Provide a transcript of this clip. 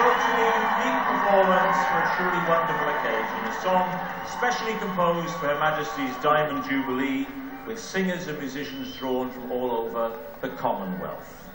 culturally unique performance for a truly wonderful occasion. A song specially composed for Her Majesty's Diamond Jubilee, with singers and musicians drawn from all over the Commonwealth.